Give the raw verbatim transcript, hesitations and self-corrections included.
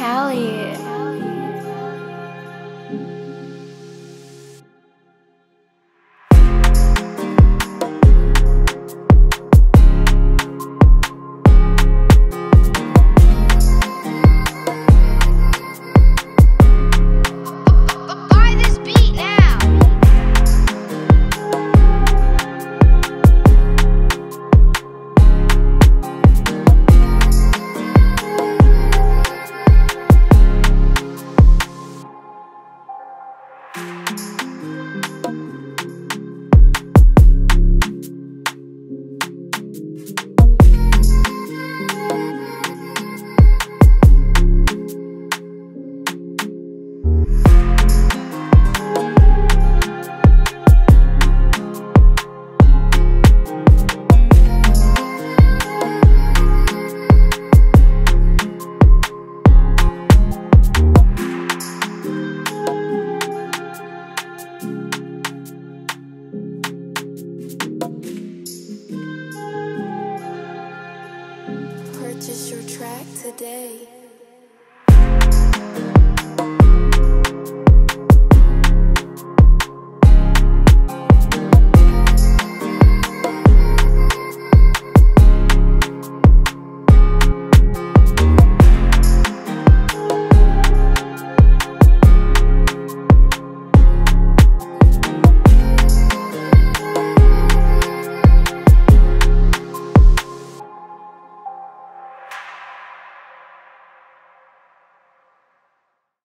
Cally. Purchase your track today.